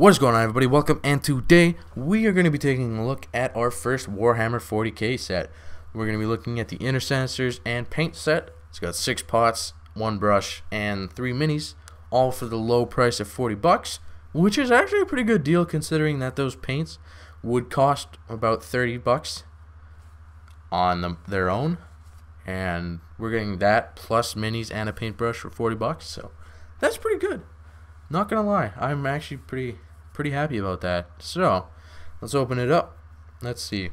What is going on, everybody? Welcome, and today we are going to be taking a look at our first Warhammer 40K set. We're going to be looking at the Intercessors and paint set. It's got 6 pots, 1 brush, and 3 minis, all for the low price of 40 bucks, which is actually a pretty good deal considering that those paints would cost about 30 bucks on their own. And we're getting that plus minis and a paintbrush for 40 bucks, so that's pretty good. Not gonna lie, I'm actually pretty happy about that. So let's open it up. Let's see.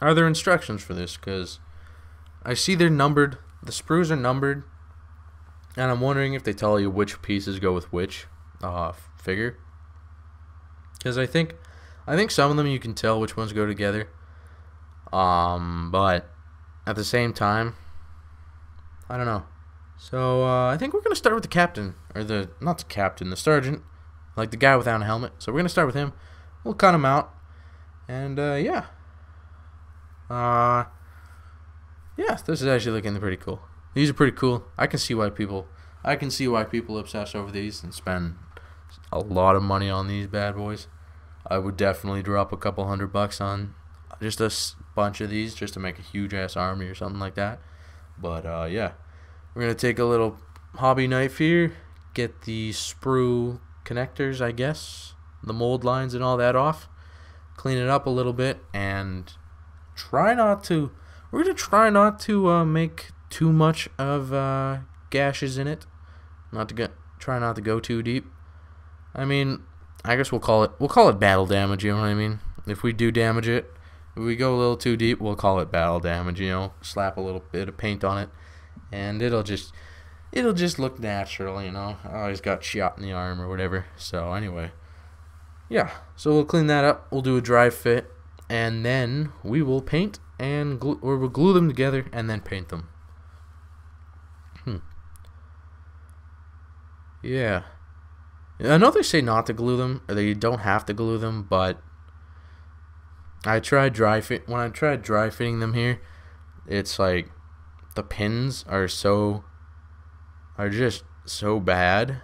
Are there instructions for this? Because I see they're numbered. The sprues are numbered, and I'm wondering if they tell you which pieces go with which figure. Because I think some of them you can tell which ones go together. But at the same time, I don't know. So I think we're gonna start with the captain, or the sergeant, like the guy without a helmet. So we're gonna start with him. We'll cut him out, and yeah, this is actually looking pretty cool. These are pretty cool. I can see why people obsess over these and spend a lot of money on these bad boys. I would definitely drop a couple $100 on just a bunch of these just to make a huge ass army or something like that. But yeah, we're gonna take a little hobby knife here, get the sprue connectors, I guess, the mold lines and all that off, clean it up a little bit, and we're gonna try not to make too much of gashes in it, try not to go too deep. I mean, I guess we'll call it battle damage, you know what I mean? If we do damage it, if we go a little too deep, we'll call it battle damage, you know, slap a little bit of paint on it, and it'll just look natural, you know. Oh, he's got shot in the arm or whatever. So anyway, yeah, so we'll clean that up, we'll do a dry fit, and then we will paint and glue, or we'll glue them together and then paint them. Yeah, I know they say not to glue them, or that you don't have to glue them, but when I tried dry fitting them here, it's like the pins are just so bad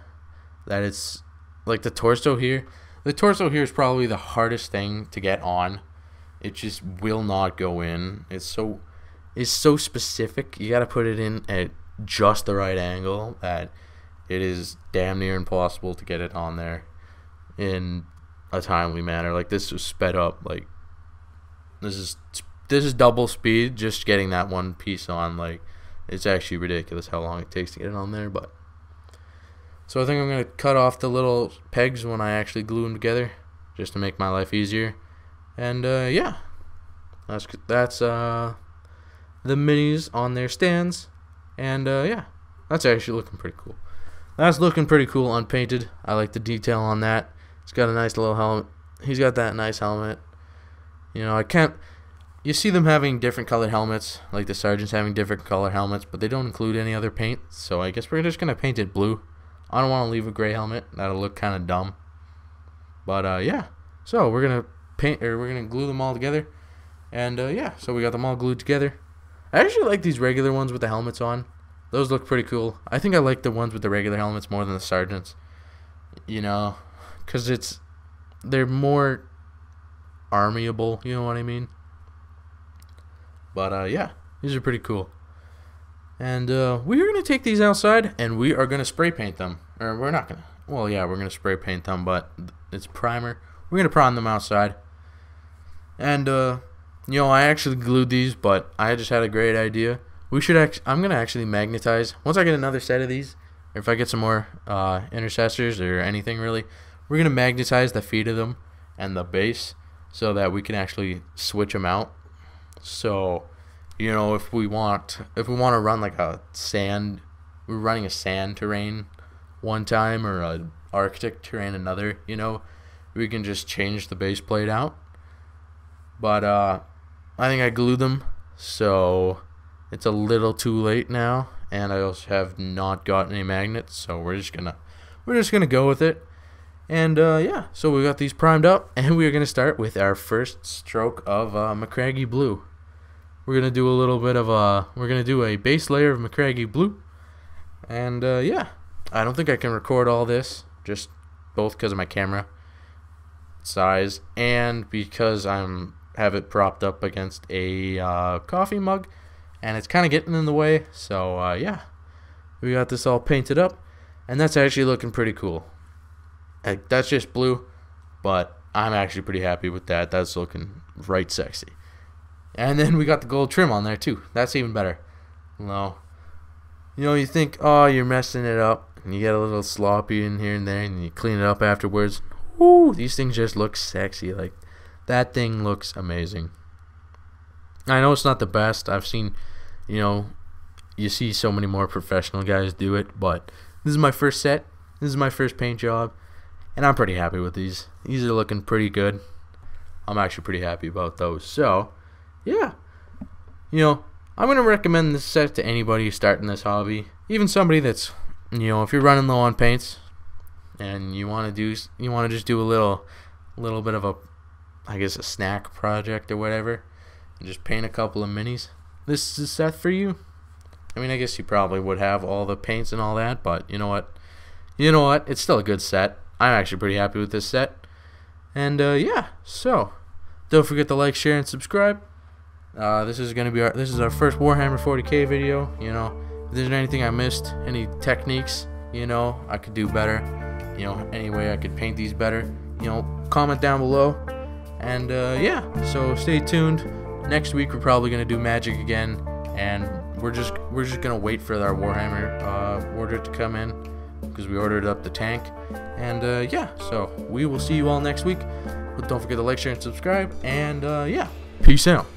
that it's like the torso here. The torso here is probably the hardest thing to get on. It just will not go in. It's so specific. You got to put it in at just the right angle that it is damn near impossible to get it on there in a timely manner. Like, this was sped up. Like, this is double speed just getting that one piece on. Like, it's actually ridiculous how long it takes to get it on there. But so I think I'm going to cut off the little pegs when I actually glue them together just to make my life easier. And yeah, that's the minis on their stands. And yeah, that's actually looking pretty cool. That's looking pretty cool unpainted. I like the detail on that. It's got a nice little helmet. He's got that nice helmet. You know, I can't... You see them having different colored helmets, like the sergeants having different color helmets, but they don't include any other paint, so I guess we're just going to paint it blue. I don't want to leave a gray helmet. That'll look kind of dumb. But yeah, so we're going to paint, or we're going to glue them all together. And yeah, so we got them all glued together. I actually like these regular ones with the helmets on. Those look pretty cool. I think I like the ones with the regular helmets more than the sergeants, you know, because they're more armyable, you know what I mean? But yeah, these are pretty cool. And we're going to take these outside and we are going to spray paint them. Or we're not going to. Well, yeah, we're going to spray paint them, but it's primer. We're going to prime them outside. And, you know, I actually glued these, but I just had a great idea. I'm going to actually magnetize. Once I get another set of these, or if I get some more Intercessors or anything really, we're going to magnetize the feet of them and the base so that we can actually switch them out. So, you know, if we want to run like a sand, we're running a sand terrain one time or an Arctic terrain another, you know, we can just change the base plate out. But I think I glued them, so it's a little too late now, and I also have not gotten any magnets, so we're just gonna go with it. And yeah, so we got these primed up, and we're gonna start with our first stroke of Macragge blue. We're gonna do a base layer of Macragge blue, and yeah, I don't think I can record all this just both because of my camera size, and because I'm have it propped up against a coffee mug, and it's kind of getting in the way. So yeah, we got this all painted up, and that's actually looking pretty cool. Like, that's just blue, but I'm actually pretty happy with that. That's looking right sexy. And then we got the gold trim on there too. That's even better. You know, you think, oh, you're messing it up, and you get a little sloppy in here and there, and you clean it up afterwards. Ooh, these things just look sexy. Like, that thing looks amazing. I know it's not the best. I've seen, you know, you see so many more professional guys do it, but this is my first set. This is my first paint job, and I'm pretty happy with these. These are looking pretty good. I'm actually pretty happy about those. So, yeah, you know, I'm going to recommend this set to anybody starting this hobby, even somebody that's, you know, if you're running low on paints and you want to do, you want to just do a little bit of a, I guess, a snack project or whatever, and just paint a couple of minis. This is set for you. I mean, I guess you probably would have all the paints and all that, but you know what? You know what? It's still a good set. I'm actually pretty happy with this set. And yeah, so don't forget to like, share, and subscribe. This is gonna be our first Warhammer 40K video. You know, if there's anything I missed, any techniques, you know, I could do better, you know, any way I could paint these better, you know, comment down below. And yeah, so stay tuned. Next week we're probably gonna do Magic again, and we're just gonna wait for our Warhammer order to come in, because we ordered up the tank. And yeah, so we will see you all next week. But don't forget to like, share, and subscribe. And yeah, peace out.